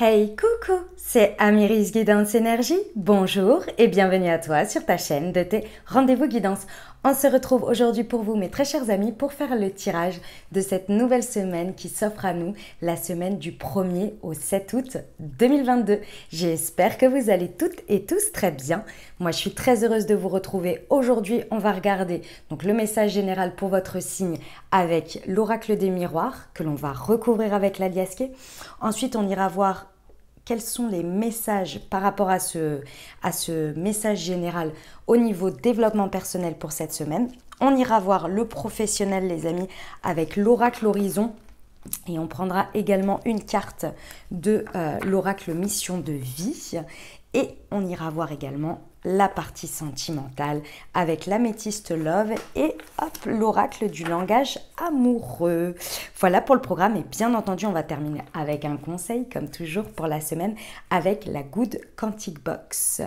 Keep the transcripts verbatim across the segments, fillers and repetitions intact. Hey coucou, c'est Amiris Guidance Énergie, bonjour et bienvenue à toi sur ta chaîne de tes rendez-vous guidance. On se retrouve aujourd'hui pour vous mes très chers amis pour faire le tirage de cette nouvelle semaine qui s'offre à nous, la semaine du premier au sept août deux mille vingt-deux. J'espère que vous allez toutes et tous très bien. Moi je suis très heureuse de vous retrouver. Aujourd'hui on va regarder donc le message général pour votre signe avec l'oracle des miroirs que l'on va recouvrir avec l'aliasqué. Ensuite on ira voir quels sont les messages par rapport à ce, à ce message général au niveau développement personnel pour cette semaine. On ira voir le professionnel, les amis, avec l'oracle Horizon. Et on prendra également une carte de euh, l'oracle Mission de vie. Et on ira voir également la partie sentimentale avec l'améthyste love et hop l'oracle du langage amoureux. Voilà pour le programme et bien entendu on va terminer avec un conseil comme toujours pour la semaine avec la good quantic box.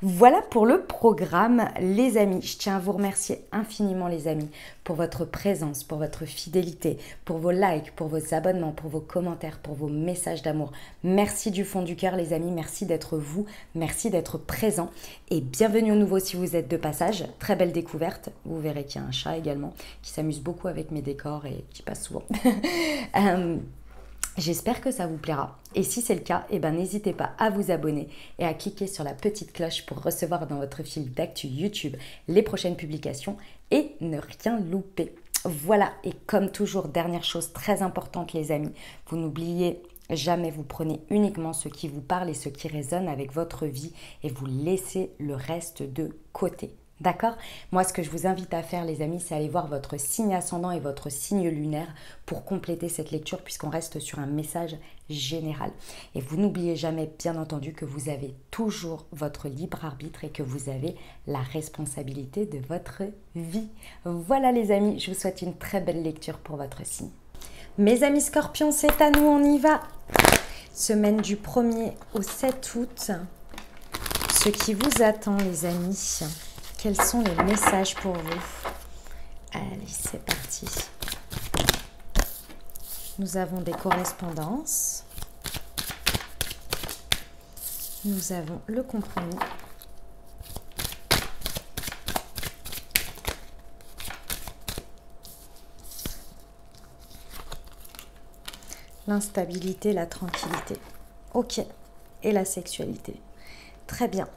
Voilà pour le programme les amis. Je tiens à vous remercier infiniment les amis pour votre présence, pour votre fidélité, pour vos likes, pour vos abonnements, pour vos commentaires, pour vos messages d'amour. Merci du fond du cœur les amis, merci d'être vous, merci d'être présent. Et bienvenue au nouveau si vous êtes de passage, très belle découverte, vous verrez qu'il y a un chat également qui s'amuse beaucoup avec mes décors et qui passe souvent. euh, J'espère que ça vous plaira et si c'est le cas, eh ben, n'hésitez pas à vous abonner et à cliquer sur la petite cloche pour recevoir dans votre fil d'actu YouTube les prochaines publications et ne rien louper. Voilà et comme toujours, dernière chose très importante les amis, vous n'oubliez jamais, vous prenez uniquement ce qui vous parle et ce qui résonne avec votre vie et vous laissez le reste de côté. D'accord? Moi, ce que je vous invite à faire, les amis, c'est aller voir votre signe ascendant et votre signe lunaire pour compléter cette lecture puisqu'on reste sur un message général. Et vous n'oubliez jamais, bien entendu, que vous avez toujours votre libre arbitre et que vous avez la responsabilité de votre vie. Voilà, les amis, je vous souhaite une très belle lecture pour votre signe. Mes amis scorpions, c'est à nous, on y va. Semaine du premier au sept août. Ce qui vous attend, les amis. Quels sont les messages pour vous? Allez, c'est parti. Nous avons des correspondances. Nous avons le compromis. L'instabilité, la tranquillité. Ok. Et la sexualité. Très bien.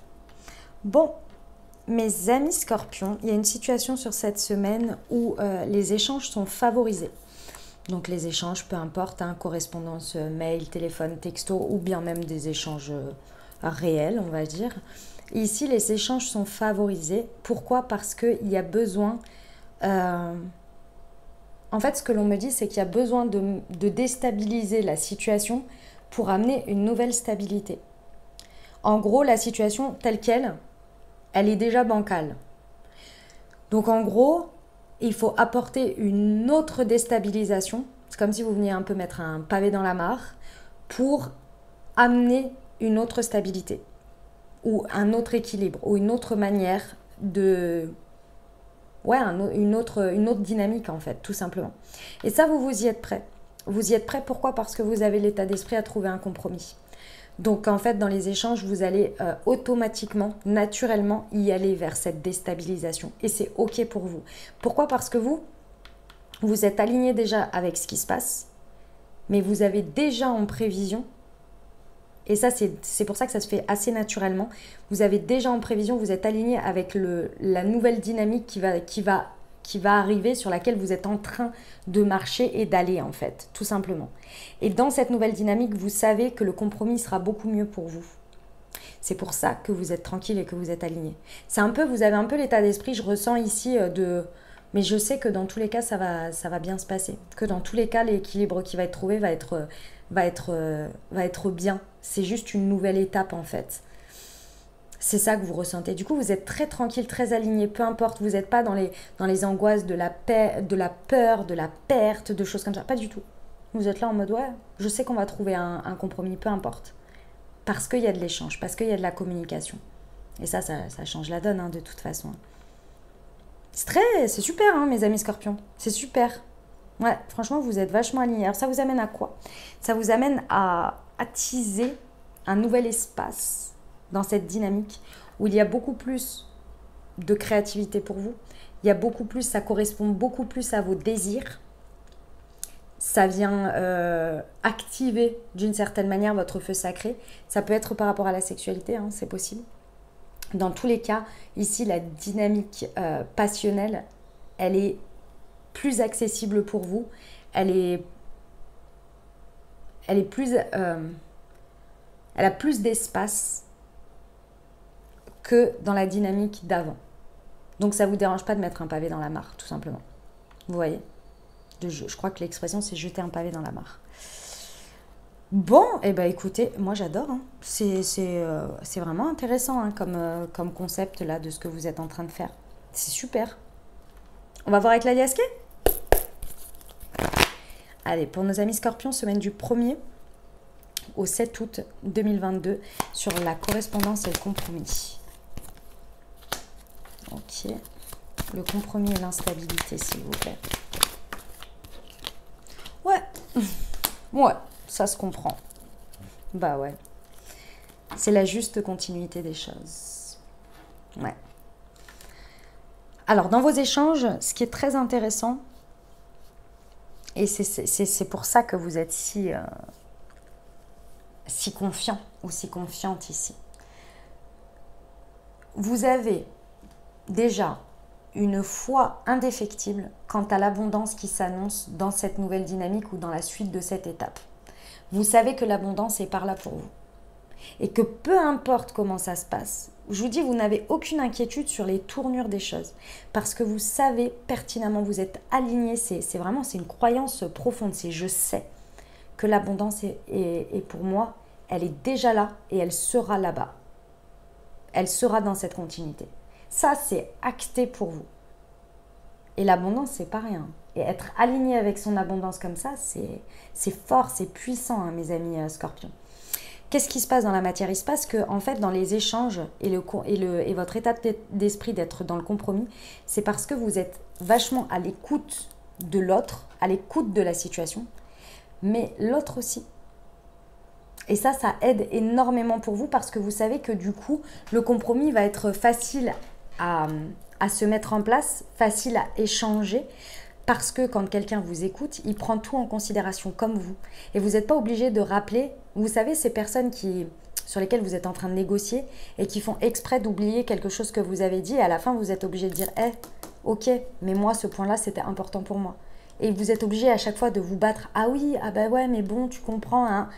Bon, mes amis scorpions, il y a une situation sur cette semaine où euh, les échanges sont favorisés. Donc les échanges, peu importe, hein, correspondance, mail, téléphone, texto ou bien même des échanges réels, on va dire. Et ici, les échanges sont favorisés. Pourquoi? Parce qu'il y a besoin... Euh, En fait, ce que l'on me dit, c'est qu'il y a besoin de, de déstabiliser la situation pour amener une nouvelle stabilité. En gros, la situation telle qu'elle, elle est déjà bancale. Donc en gros, il faut apporter une autre déstabilisation. C'est comme si vous veniez un peu mettre un pavé dans la mare pour amener une autre stabilité ou un autre équilibre ou une autre manière de... Ouais, une autre, une autre dynamique en fait, tout simplement. Et ça, vous vous y êtes prêt. Vous y êtes prêt, pourquoi? Parce que vous avez l'état d'esprit à trouver un compromis. Donc en fait, dans les échanges, vous allez euh, automatiquement, naturellement y aller vers cette déstabilisation. Et c'est ok pour vous. Pourquoi? Parce que vous, vous êtes aligné déjà avec ce qui se passe, mais vous avez déjà en prévision... Et ça, c'est pour ça que ça se fait assez naturellement. Vous avez déjà en prévision, vous êtes aligné avec le, la nouvelle dynamique qui va, qui, va, qui va arriver, sur laquelle vous êtes en train de marcher et d'aller en fait, tout simplement. Et dans cette nouvelle dynamique, vous savez que le compromis sera beaucoup mieux pour vous. C'est pour ça que vous êtes tranquille et que vous êtes aligné. C'est un peu, vous avez un peu l'état d'esprit, je ressens ici de... Mais je sais que dans tous les cas, ça va, ça va bien se passer. Que dans tous les cas, l'équilibre qui va être trouvé va être, va être, va être bien. C'est juste une nouvelle étape en fait. C'est ça que vous ressentez. Du coup, vous êtes très tranquille, très aligné. Peu importe, vous n'êtes pas dans les, dans les angoisses de la, paix, de la peur, de la perte, de choses comme ça. Pas du tout. Vous êtes là en mode, ouais, je sais qu'on va trouver un, un compromis, peu importe. Parce qu'il y a de l'échange, parce qu'il y a de la communication. Et ça, ça, ça change la donne hein, de toute façon. C'est très, c'est super, hein, mes amis scorpions. C'est super. Ouais, franchement, vous êtes vachement alignés. Alors, ça vous amène à quoi? Ça vous amène à attiser un nouvel espace dans cette dynamique où il y a beaucoup plus de créativité pour vous. Il y a beaucoup plus, ça correspond beaucoup plus à vos désirs. Ça vient euh, activer d'une certaine manière votre feu sacré. Ça peut être par rapport à la sexualité, hein, c'est possible. Dans tous les cas, ici, la dynamique euh, passionnelle, elle est plus accessible pour vous. Elle est, elle est plus, euh, elle a plus d'espace que dans la dynamique d'avant. Donc, ça ne vous dérange pas de mettre un pavé dans la mare, tout simplement. Vous voyez ? De, je, je crois que l'expression, c'est jeter un pavé dans la mare. Bon, et eh ben écoutez, moi j'adore. Hein. C'est euh, vraiment intéressant hein, comme, euh, comme concept là de ce que vous êtes en train de faire. C'est super. On va voir avec l'aliasqué. Allez, pour nos amis scorpions, semaine du premier au sept août deux mille vingt-deux sur la correspondance et le compromis. Ok. Le compromis et l'instabilité, s'il vous plaît. Ouais, ouais, ça se comprend. Bah ouais. C'est la juste continuité des choses. Ouais. Alors, dans vos échanges, ce qui est très intéressant, et c'est pour ça que vous êtes si, euh, si confiant ou si confiante ici, vous avez déjà une foi indéfectible quant à l'abondance qui s'annonce dans cette nouvelle dynamique ou dans la suite de cette étape. Vous savez que l'abondance est par là pour vous. Et que peu importe comment ça se passe, je vous dis, vous n'avez aucune inquiétude sur les tournures des choses. Parce que vous savez pertinemment, vous êtes aligné. C'est vraiment une croyance profonde. C'est je sais que l'abondance est, est, est pour moi, elle est déjà là et elle sera là-bas. Elle sera dans cette continuité. Ça, c'est acté pour vous. Et l'abondance, c'est pas rien. Et être aligné avec son abondance comme ça, c'est fort, c'est puissant, hein, mes amis euh, scorpions. Qu'est-ce qui se passe dans la matière? Il se passe que, en fait, dans les échanges et, le, et, le, et votre état d'esprit d'être dans le compromis, c'est parce que vous êtes vachement à l'écoute de l'autre, à l'écoute de la situation, mais l'autre aussi. Et ça, ça aide énormément pour vous parce que vous savez que du coup, le compromis va être facile à, à se mettre en place, facile à échanger parce que quand quelqu'un vous écoute, il prend tout en considération comme vous. Et vous n'êtes pas obligé de rappeler, vous savez, ces personnes qui, sur lesquelles vous êtes en train de négocier et qui font exprès d'oublier quelque chose que vous avez dit et à la fin, vous êtes obligé de dire hey, « Ok, mais moi, ce point-là, c'était important pour moi. » Et vous êtes obligé à chaque fois de vous battre. « Ah oui, ah bah ouais, mais bon, tu comprends. Hein. »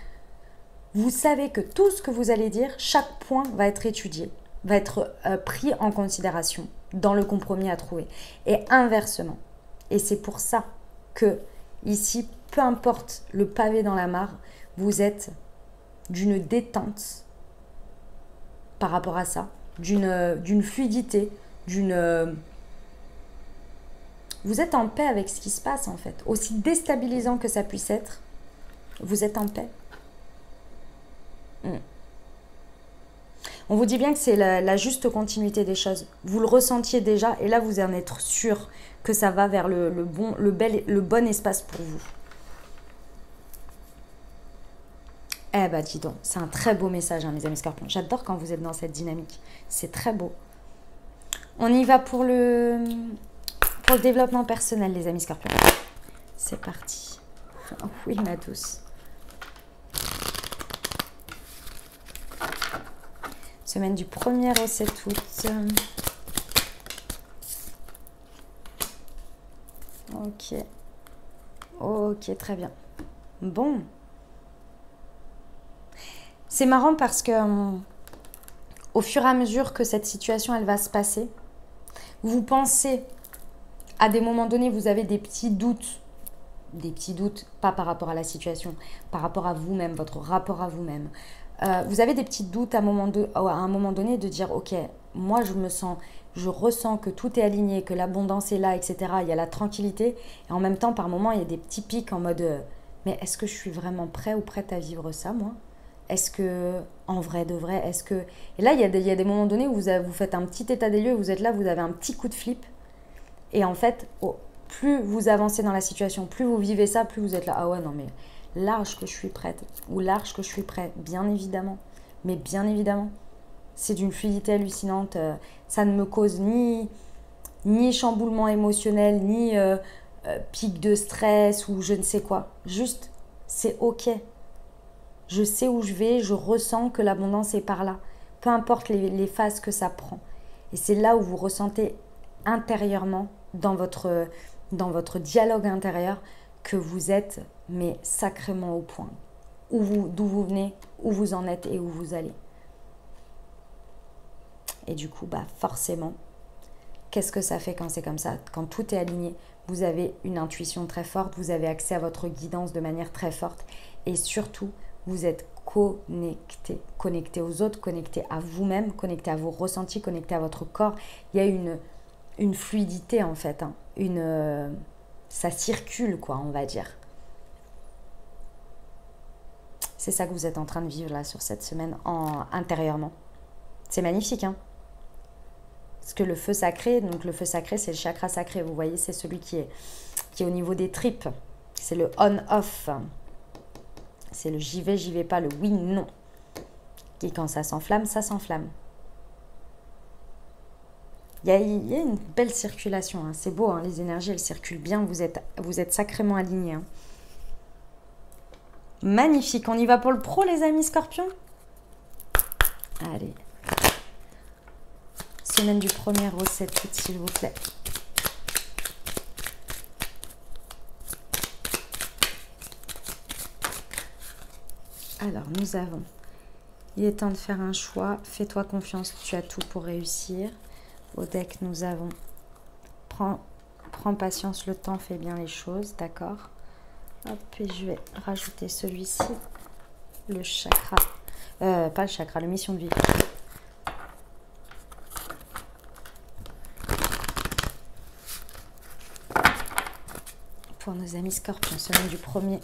Vous savez que tout ce que vous allez dire, chaque point va être étudié, va être euh, pris en considération dans le compromis à trouver. Et inversement. Et c'est pour ça que ici, peu importe le pavé dans la mare, vous êtes d'une détente par rapport à ça, d'une d'une fluidité, d'une... Vous êtes en paix avec ce qui se passe en fait. Aussi déstabilisant que ça puisse être, vous êtes en paix. On vous dit bien que c'est la, la juste continuité des choses. Vous le ressentiez déjà et là, vous en êtes sûr que ça va vers le, le, bon, le, bel, le bon espace pour vous. Eh ben, dis donc, c'est un très beau message, hein, mes amis scorpions. J'adore quand vous êtes dans cette dynamique. C'est très beau. On y va pour le, pour le développement personnel, les amis scorpions. C'est parti. Oh, oui, ma douce. Semaine du premier au sept août. Ok. Ok, très bien. Bon. C'est marrant parce que um, au fur et à mesure que cette situation, elle va se passer, vous pensez, à des moments donnés, vous avez des petits doutes. Des petits doutes, pas par rapport à la situation, par rapport à vous-même, votre rapport à vous-même. Euh, vous avez des petits doutes à un, moment de, à un moment donné de dire « Ok, moi je me sens, je ressens que tout est aligné, que l'abondance est là, et cetera. » Il y a la tranquillité. Et en même temps, par moment, il y a des petits pics en mode euh, « Mais est-ce que je suis vraiment prêt ou prête à vivre ça, moi ?» Est-ce que, en vrai de vrai, est-ce que… Et là, il y a des, il y a des moments donnés où vous, avez, vous faites un petit état des lieux, vous êtes là, vous avez un petit coup de flip. Et en fait, oh, plus vous avancez dans la situation, plus vous vivez ça, plus vous êtes là « Ah ouais, non mais… » l'arche que je suis prête ou l'arche que je suis prêt, bien évidemment. Mais bien évidemment, c'est d'une fluidité hallucinante. Ça ne me cause ni, ni chamboulement émotionnel, ni euh, euh, pic de stress ou je ne sais quoi. Juste, c'est OK. Je sais où je vais, je ressens que l'abondance est par là. Peu importe les, les phases que ça prend. Et c'est là où vous ressentez intérieurement, dans votre, dans votre dialogue intérieur, que vous êtes, mais sacrément au point. Où vous, d'où vous venez, où vous en êtes et où vous allez. Et du coup, bah forcément, qu'est-ce que ça fait quand c'est comme ça? Quand tout est aligné, vous avez une intuition très forte, vous avez accès à votre guidance de manière très forte. Et surtout, vous êtes connecté, connecté aux autres, connecté à vous-même, connecté à vos ressentis, connecté à votre corps. Il y a une, une fluidité en fait, hein. Une, euh, ça circule quoi, on va dire. C'est ça que vous êtes en train de vivre là sur cette semaine en, intérieurement. C'est magnifique, hein? Parce que le feu sacré, donc le feu sacré, c'est le chakra sacré, vous voyez, c'est celui qui est, qui est au niveau des tripes. C'est le on-off. C'est le j'y vais, j'y vais pas, le oui, non. Et quand ça s'enflamme, ça s'enflamme. Il y, y a une belle circulation, hein. C'est beau, hein. Les énergies, elles circulent bien, vous êtes, vous êtes sacrément alignés, hein. Magnifique, on y va pour le pro les amis Scorpions. Allez. Semaine du premier au sept août s'il vous plaît. Alors nous avons, il est temps de faire un choix, fais-toi confiance, tu as tout pour réussir. Au deck nous avons, prends, prends patience, le temps fait bien les choses, d'accord ? Hop, et je vais rajouter celui-ci, le chakra, euh, pas le chakra, le mission de vie. Pour nos amis Scorpions, semaine du premier,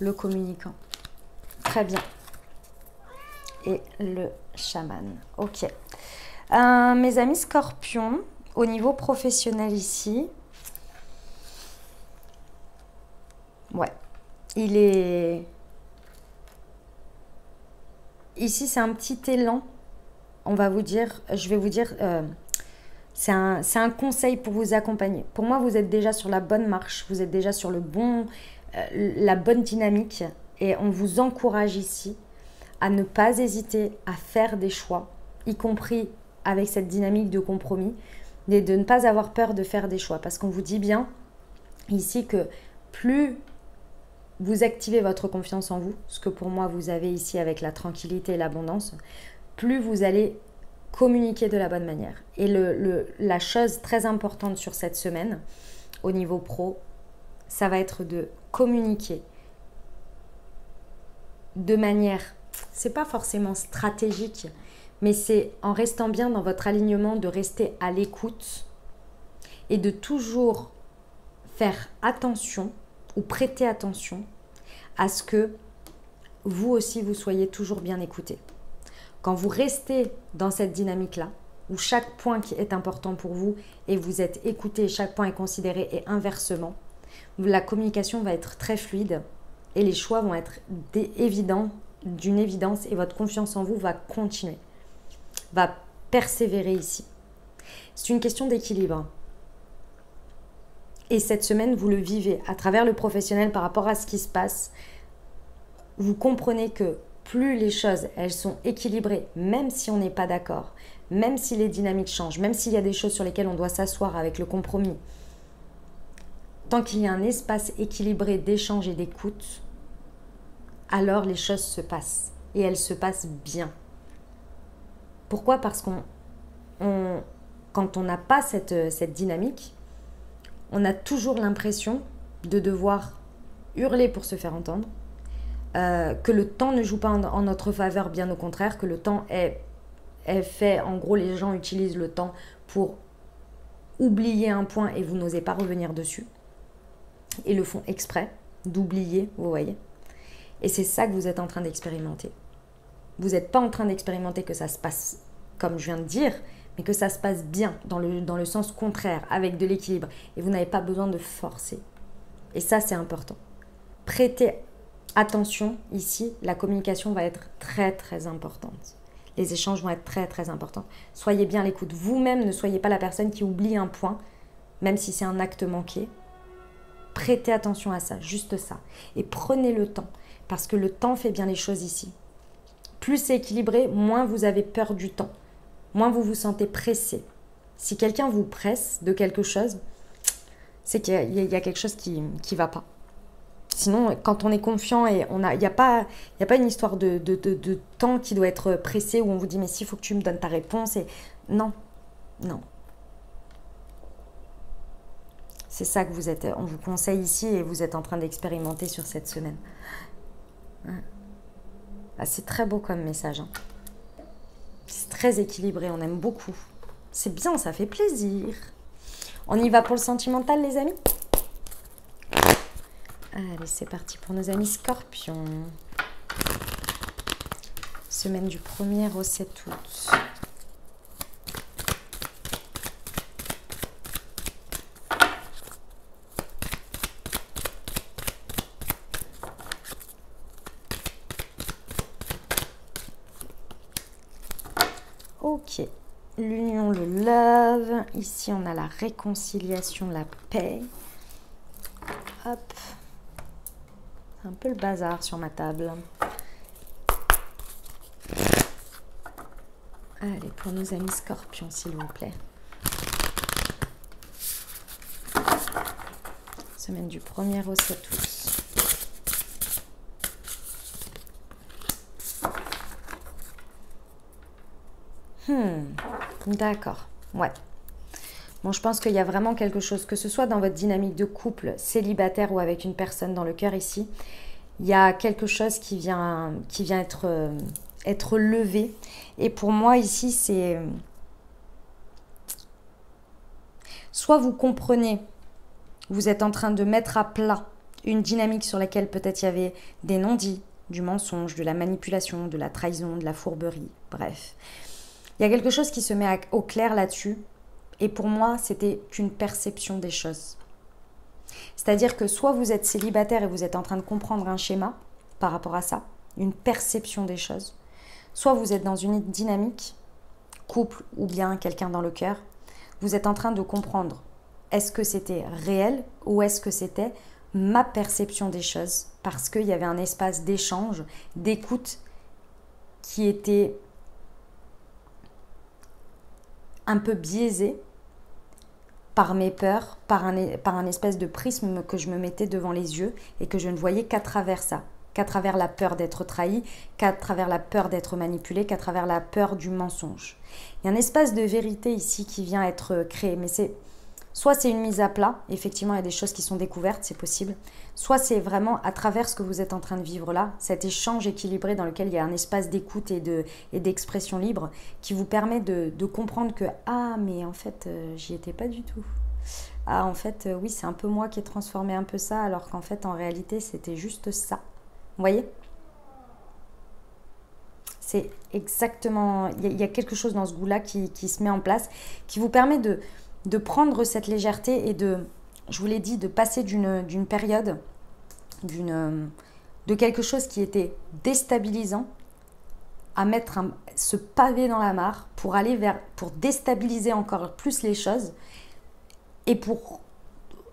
le communicant. Très bien. Et le chaman. Ok. Euh, mes amis Scorpions, au niveau professionnel ici... Ouais, il est... Ici, c'est un petit élan. On va vous dire, je vais vous dire, euh, c'est un, c'est un conseil pour vous accompagner. Pour moi, vous êtes déjà sur la bonne marche, vous êtes déjà sur le bon, euh, la bonne dynamique. Et on vous encourage ici à ne pas hésiter à faire des choix, y compris avec cette dynamique de compromis, et de ne pas avoir peur de faire des choix. Parce qu'on vous dit bien ici que plus... vous activez votre confiance en vous, ce que pour moi vous avez ici avec la tranquillité et l'abondance, plus vous allez communiquer de la bonne manière. Et le, le, la chose très importante sur cette semaine, au niveau pro, ça va être de communiquer de manière, c'est pas forcément stratégique, mais c'est en restant bien dans votre alignement, de rester à l'écoute et de toujours faire attention ou prêtez attention à ce que vous aussi, vous soyez toujours bien écouté. Quand vous restez dans cette dynamique-là, où chaque point qui est important pour vous et vous êtes écouté, chaque point est considéré et inversement, la communication va être très fluide et les choix vont être évidents, d'une évidence et votre confiance en vous va continuer, va persévérer ici. C'est une question d'équilibre. Et cette semaine, vous le vivez à travers le professionnel par rapport à ce qui se passe. Vous comprenez que plus les choses, elles sont équilibrées, même si on n'est pas d'accord, même si les dynamiques changent, même s'il y a des choses sur lesquelles on doit s'asseoir avec le compromis, tant qu'il y a un espace équilibré d'échange et d'écoute, alors les choses se passent et elles se passent bien. Pourquoi? Parce qu'on, on, quand on n'a pas cette, cette dynamique, on a toujours l'impression de devoir hurler pour se faire entendre, euh, que le temps ne joue pas en, en notre faveur, bien au contraire, que le temps est, est fait, en gros les gens utilisent le temps pour oublier un point et vous n'osez pas revenir dessus, et le font exprès d'oublier, vous voyez. Et c'est ça que vous êtes en train d'expérimenter. Vous n'êtes pas en train d'expérimenter que ça se passe comme je viens de dire, mais que ça se passe bien, dans le, dans le sens contraire, avec de l'équilibre. Et vous n'avez pas besoin de forcer. Et ça, c'est important. Prêtez attention, ici, la communication va être très, très importante. Les échanges vont être très, très importants. Soyez bien à l'écoute. Vous-même, ne soyez pas la personne qui oublie un point, même si c'est un acte manqué. Prêtez attention à ça, juste ça. Et prenez le temps, parce que le temps fait bien les choses ici. Plus c'est équilibré, moins vous avez peur du temps. Moins vous vous sentez pressé. Si quelqu'un vous presse de quelque chose, c'est qu'il y, y a quelque chose qui ne va pas. Sinon, quand on est confiant, et on a, il n'y a pas, il y a pas une histoire de, de, de, de temps qui doit être pressé, où on vous dit « mais si, il faut que tu me donnes ta réponse ». Et non, non. C'est ça que vous êtes. On vous conseille ici et vous êtes en train d'expérimenter sur cette semaine. Ah, c'est très beau comme message. Hein. C'est très équilibré, on aime beaucoup. C'est bien, ça fait plaisir. On y va pour le sentimental, les amis. Allez, c'est parti pour nos amis Scorpions. Semaine du premier au sept août. Ok. L'union, le love. Ici, on a la réconciliation, la paix. Hop. C'est un peu le bazar sur ma table. Allez, pour nos amis Scorpions, s'il vous plaît. Semaine du premier au sept août. Hmm, d'accord, ouais. Bon, je pense qu'il y a vraiment quelque chose, que ce soit dans votre dynamique de couple, célibataire ou avec une personne dans le cœur ici, il y a quelque chose qui vient, qui vient être, euh, être levé. Et pour moi ici, c'est... Soit vous comprenez, vous êtes en train de mettre à plat une dynamique sur laquelle peut-être il y avait des non-dits, du mensonge, de la manipulation, de la trahison, de la fourberie, bref. Il y a quelque chose qui se met au clair là-dessus. Et pour moi, c'était une perception des choses. C'est-à-dire que soit vous êtes célibataire et vous êtes en train de comprendre un schéma par rapport à ça, une perception des choses, soit vous êtes dans une dynamique, couple ou bien quelqu'un dans le cœur, vous êtes en train de comprendre est-ce que c'était réel ou est-ce que c'était ma perception des choses, parce qu'il y avait un espace d'échange, d'écoute qui était un peu biaisé par mes peurs, par un, par un espèce de prisme que je me mettais devant les yeux et que je ne voyais qu'à travers ça, qu'à travers la peur d'être trahi, qu'à travers la peur d'être manipulé, qu'à travers la peur du mensonge. Il y a un espace de vérité ici qui vient être créé, mais c'est soit c'est une mise à plat, effectivement il y a des choses qui sont découvertes, c'est possible, soit c'est vraiment à travers ce que vous êtes en train de vivre là, cet échange équilibré dans lequel il y a un espace d'écoute et de, et d'expression libre qui vous permet de, de comprendre que « Ah, mais en fait, euh, j'y étais pas du tout. Ah, en fait, euh, oui, c'est un peu moi qui ai transformé un peu ça, alors qu'en fait, en réalité, c'était juste ça. » Vous voyez ? C'est exactement... Il y, a, il y a quelque chose dans ce goût-là qui, qui se met en place, qui vous permet de... de prendre cette légèreté et de, je vous l'ai dit, de passer d'une d'une période, d'une de quelque chose qui était déstabilisant à mettre un, ce pavé dans la mare pour aller vers, pour déstabiliser encore plus les choses et pour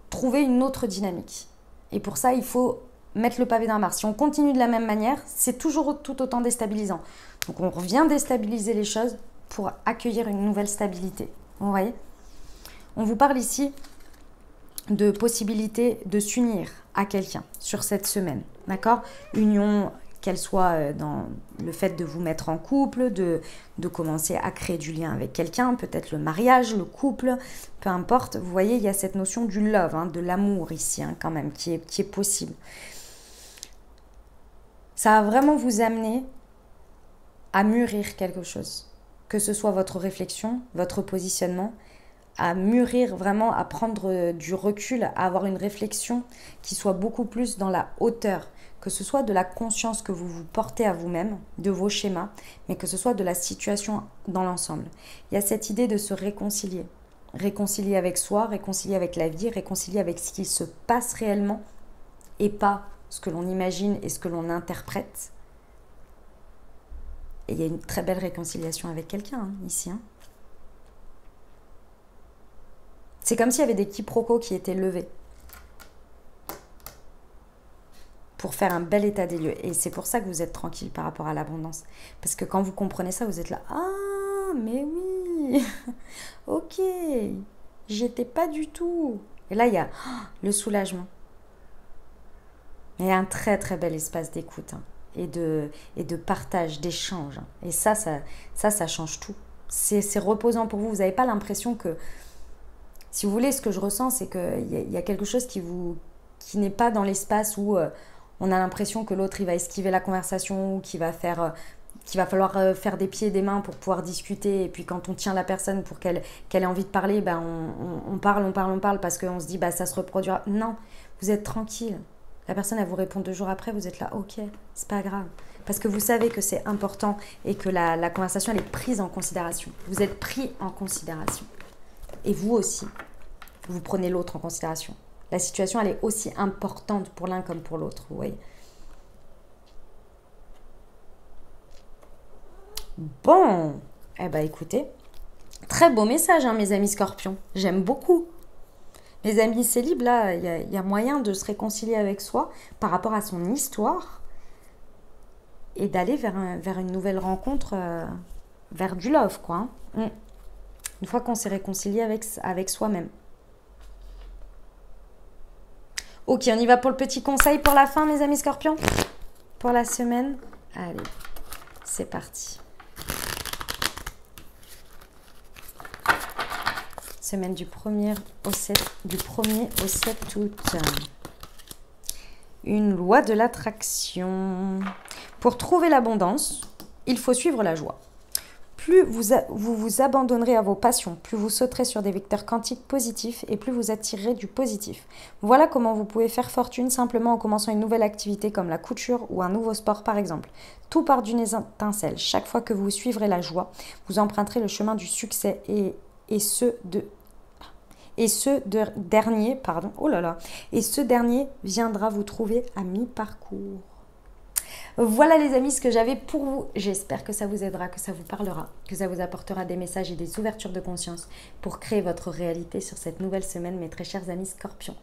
trouver une autre dynamique. Et pour ça, il faut mettre le pavé dans la mare. Si on continue de la même manière, c'est toujours tout autant déstabilisant. Donc, on revient déstabiliser les choses pour accueillir une nouvelle stabilité. Vous voyez ? On vous parle ici de possibilité de s'unir à quelqu'un sur cette semaine, d'accord? Union, qu'elle soit dans le fait de vous mettre en couple, de, de commencer à créer du lien avec quelqu'un, peut-être le mariage, le couple, peu importe. Vous voyez, il y a cette notion du love, hein, de l'amour ici hein, quand même, qui est, qui est possible. Ça va vraiment vous amener à mûrir quelque chose, que ce soit votre réflexion, votre positionnement, à mûrir vraiment, à prendre du recul, à avoir une réflexion qui soit beaucoup plus dans la hauteur, que ce soit de la conscience que vous vous portez à vous-même, de vos schémas, mais que ce soit de la situation dans l'ensemble. Il y a cette idée de se réconcilier, réconcilier avec soi, réconcilier avec la vie, réconcilier avec ce qui se passe réellement et pas ce que l'on imagine et ce que l'on interprète. Et il y a une très belle réconciliation avec quelqu'un, hein, ici. Hein. C'est comme s'il y avait des quiproquos qui étaient levés pour faire un bel état des lieux. Et c'est pour ça que vous êtes tranquille par rapport à l'abondance. Parce que quand vous comprenez ça, vous êtes là, « Ah, mais oui ok, j'y étais pas du tout !» Et là, il y a oh, le soulagement. Il y a un très, très bel espace d'écoute hein, et, de, et de partage, d'échange. Hein. Et ça ça, ça, ça change tout. C'est reposant pour vous. Vous n'avez pas l'impression que... Si vous voulez, ce que je ressens, c'est qu'il y, y a quelque chose qui, qui n'est pas dans l'espace où... Euh, on a l'impression que l'autre, il va esquiver la conversation ou qu'il va, euh, qu'il va falloir euh, faire des pieds et des mains pour pouvoir discuter. Et puis, quand on tient la personne pour qu'elle qu'elle ait envie de parler, ben on, on, on parle, on parle, on parle parce qu'on se dit, bah, ça se reproduira. Non, vous êtes tranquille. La personne, elle vous répond deux jours après, vous êtes là, ok, c'est pas grave. Parce que vous savez que c'est important et que la, la conversation, elle est prise en considération. Vous êtes pris en considération. Et vous aussi, vous prenez l'autre en considération. La situation, elle est aussi importante pour l'un comme pour l'autre, vous voyez. Bon, eh bien, écoutez, très beau message, hein, mes amis scorpions. J'aime beaucoup. Mes amis célibes, là, il y a, y a moyen de se réconcilier avec soi par rapport à son histoire et d'aller vers, un, vers une nouvelle rencontre, euh, vers du love, quoi. Hein. Une fois qu'on s'est réconcilié avec, avec soi-même. Ok, on y va pour le petit conseil pour la fin, mes amis scorpions. Pour la semaine. Allez, c'est parti. Semaine du premier au sept août. Une loi de l'attraction. Pour trouver l'abondance, il faut suivre la joie. Plus vous, a, vous vous abandonnerez à vos passions, plus vous sauterez sur des vecteurs quantiques positifs et plus vous attirerez du positif. Voilà comment vous pouvez faire fortune simplement en commençant une nouvelle activité comme la couture ou un nouveau sport par exemple. Tout part d'une étincelle. Chaque fois que vous suivrez la joie, vous emprunterez le chemin du succès et, et ce, de, et ce de, dernier, pardon, oh là là, et ce dernier viendra vous trouver à mi-parcours. Voilà les amis ce que j'avais pour vous. J'espère que ça vous aidera, que ça vous parlera, que ça vous apportera des messages et des ouvertures de conscience pour créer votre réalité sur cette nouvelle semaine, mes très chers amis scorpions.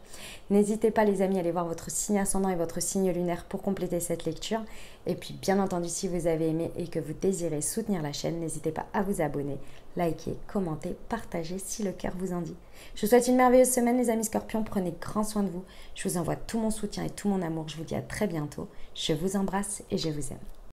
N'hésitez pas les amis à aller voir votre signe ascendant et votre signe lunaire pour compléter cette lecture. Et puis bien entendu, si vous avez aimé et que vous désirez soutenir la chaîne, n'hésitez pas à vous abonner, liker, commenter, partager si le cœur vous en dit. Je vous souhaite une merveilleuse semaine les amis scorpions, prenez grand soin de vous. Je vous envoie tout mon soutien et tout mon amour. Je vous dis à très bientôt. Je vous embrasse et je vous aime.